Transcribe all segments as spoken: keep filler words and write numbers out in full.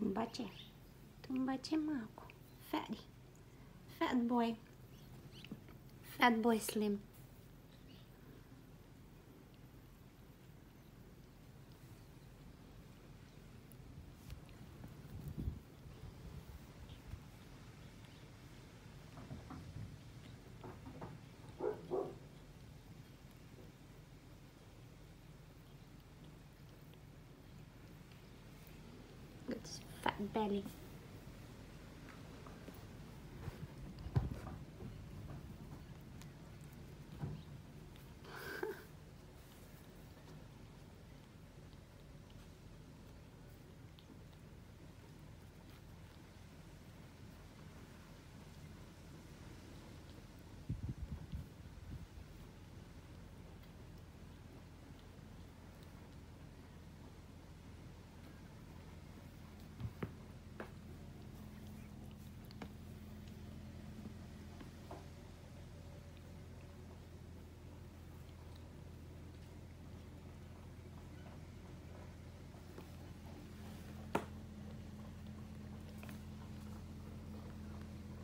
Tumbache. Tumbache Marco. Fatty. Fat boy. Fat boy slim. Fat belly.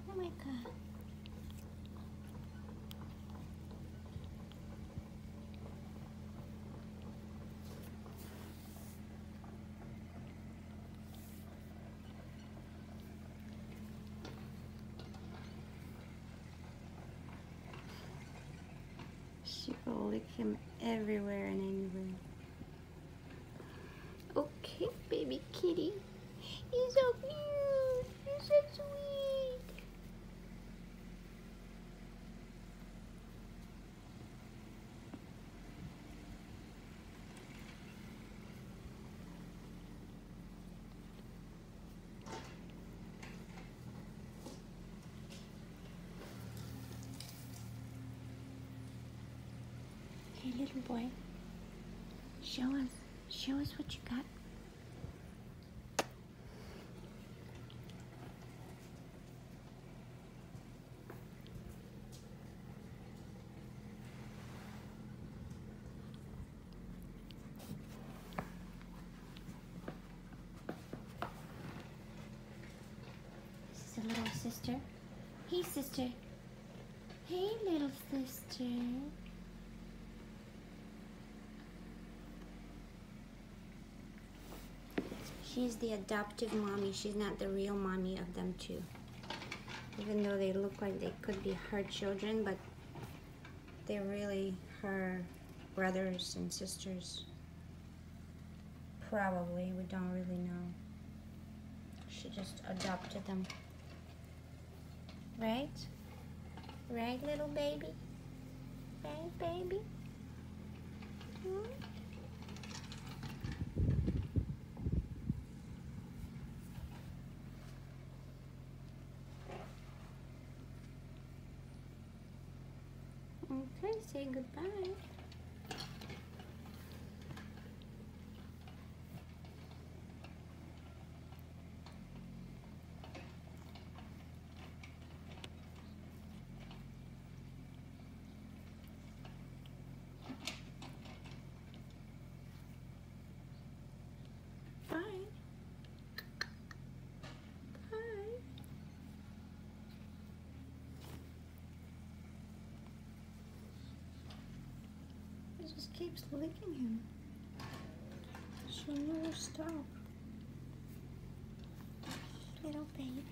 Oh my God. She will lick him everywhere and anywhere. Okay, baby kitty. You're so cute. You're so sweet. Hey, little boy, show us, show us what you got. This is a little sister. Hey, sister. Hey, little sister. She's the adoptive mommy. She's not the real mommy of them two. Even though they look like they could be her children, but they're really her brothers and sisters. Probably, we don't really know. She just adopted them. Right? Right, little baby? Right, baby? Hmm? Okay, say goodbye. Just keeps licking him. She never stops. Little baby.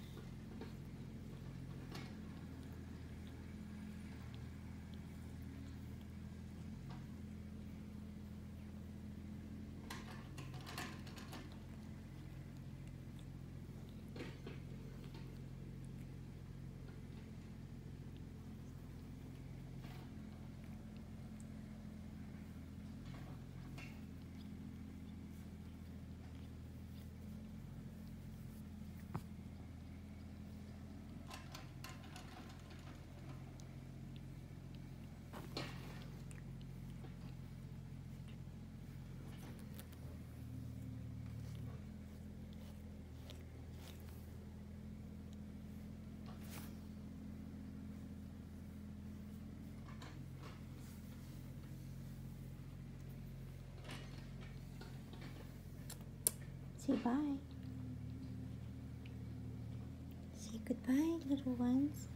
Say bye. Bye, little ones.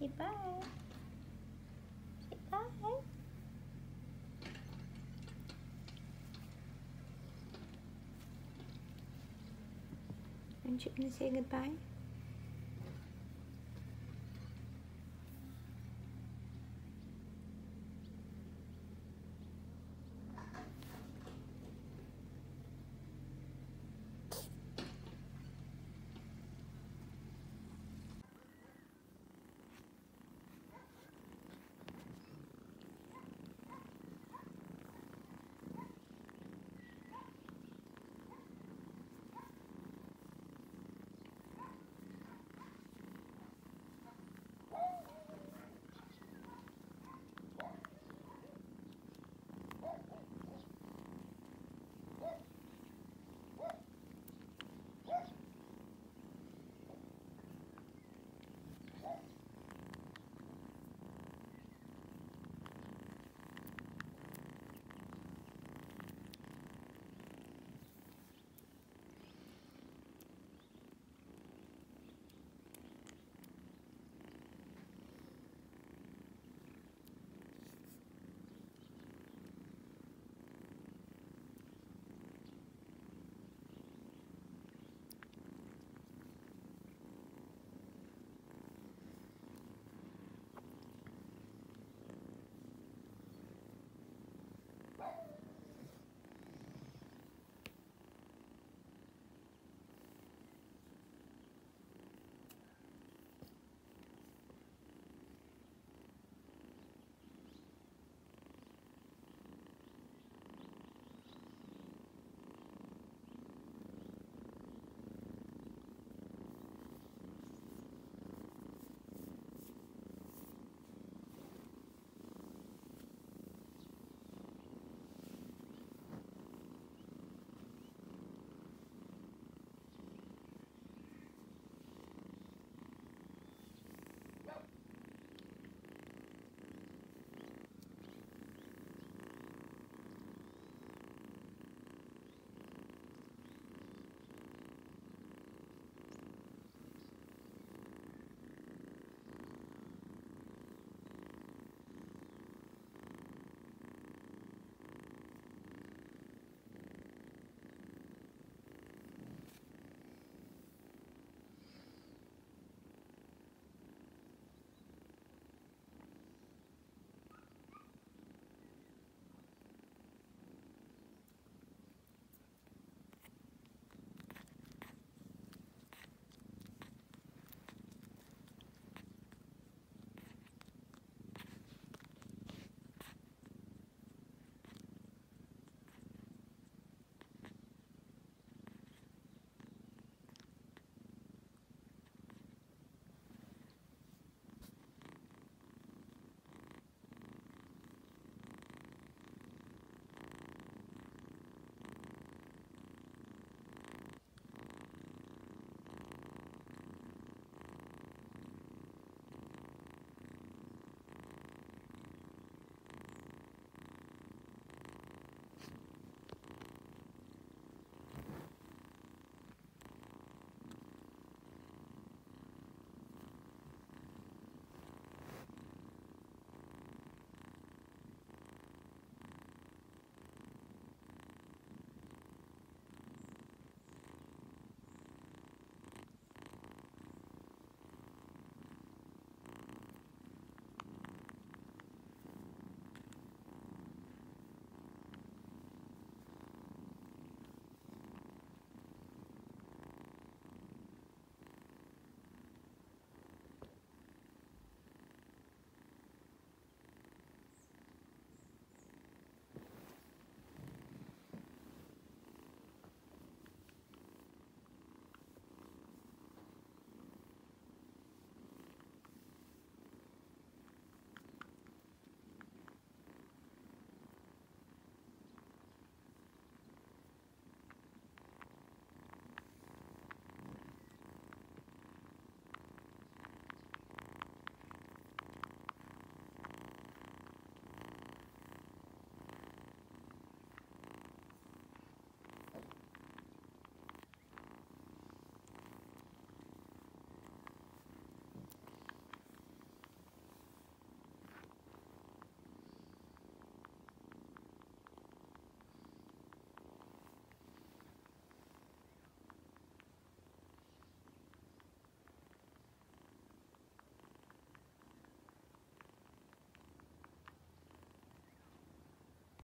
Say bye. Say bye. Aren't you going to say goodbye?